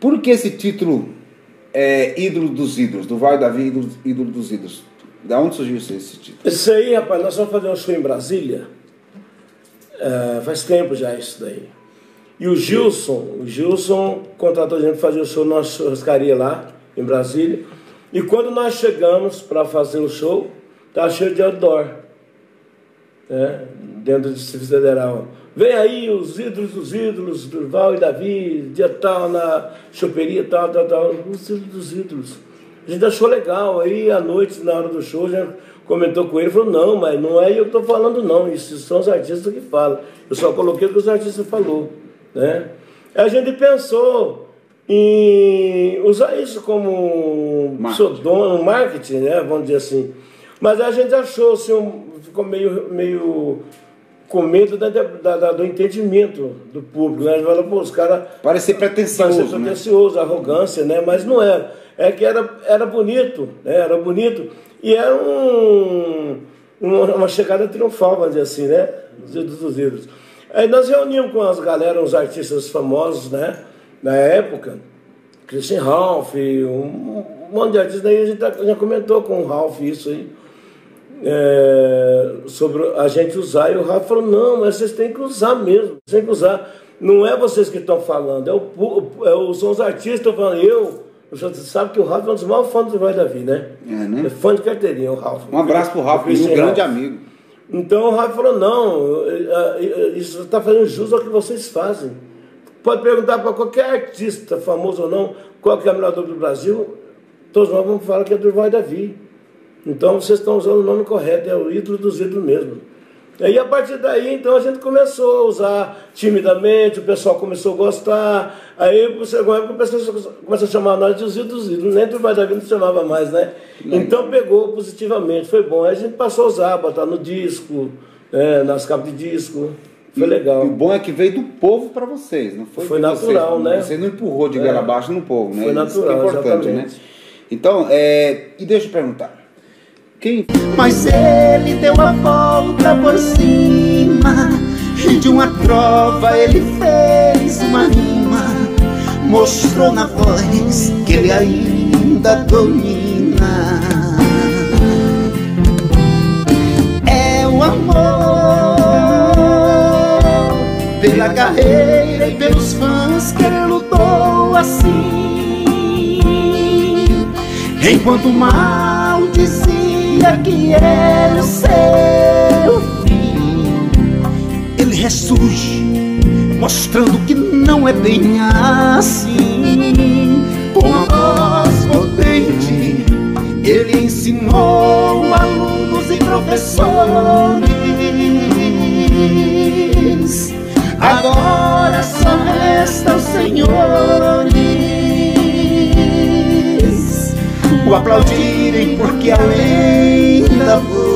Por que esse título é ídolo dos ídolos? Durval Davi, ídolo dos ídolos. Da onde surgiu esse título? Isso aí, rapaz, nós vamos fazer um show em Brasília. Faz tempo já isso daí. E o Gilson, contratou a gente para fazer o show numa churrascaria lá em Brasília. E quando nós chegamos para fazer o show, estava cheio de outdoor, né? Dentro do Distrito Federal. Vem aí os ídolos dos ídolos, Durval e Davi, dia tal, na choperia, tal, os ídolos dos ídolos. A gente achou legal, aí à noite, na hora do show, a gente comentou com ele, falou, não, mas não é eu que estou falando não, isso são os artistas que falam, eu só coloquei o que os artistas falaram, né? Aí a gente pensou em usar isso como pseudônimo, marketing, né, vamos dizer assim. Mas a gente achou, assim, ficou meio com medo do entendimento do público, né? A gente falou, pô, os caras... Parece pretensioso, né? Pretensioso, arrogância, né? Mas não era. É que era bonito, né? Era bonito. E era uma chegada triunfal, vamos dizer assim, né? Dos ídolos. Aí nós reunimos com as galera, uns artistas famosos, né? Na época, Cristian Ralf, um monte de artistas. Aí a gente já comentou com o Ralf isso aí. Sobre a gente usar, e o Rafa falou, não, mas vocês têm que usar mesmo, vocês têm que usar, não é vocês que estão falando, são os artistas que estão falando. Você sabe que o Rafa é um dos maiores fãs do Durval Davi, né? É, né? É fã de carteirinha, o Rafa. Um abraço pro Rafa, um grande amigo. Então o Rafa falou, não, isso está fazendo jus ao que vocês fazem. Pode perguntar para qualquer artista, famoso ou não, qual que é a melhor dupla do Brasil, todos nós vamos falar que é Durval Davi. Então vocês estão usando o nome correto, é o ídolo dos ídolos mesmo. E a partir daí, então, a gente começou a usar timidamente, o pessoal começou a gostar, aí o pessoal começou a chamar nós de os ídolos dos ídolos, nem Durval Davi não chamava mais, né? Então pegou positivamente, foi bom. Aí a gente passou a usar, botar no disco, nas capas de disco, foi legal. E o bom é que veio do povo para vocês, não foi? Foi natural, vocês, né? Você não empurrou de goela abaixo no povo, né? Foi natural, isso é importante, exatamente. Né? Então, e deixa eu perguntar. Mas ele deu a volta por cima, e de uma trova ele fez uma rima, mostrou na voz que ele ainda domina. É o amor pela carreira e pelos fãs que ele lutou assim, enquanto o mal dizia que era o seu fim. Ele ressurge, mostrando que não é bem assim. Com a voz potente, ele ensinou alunos e professores. Agora só resta os senhores o aplaudirem porque além da voz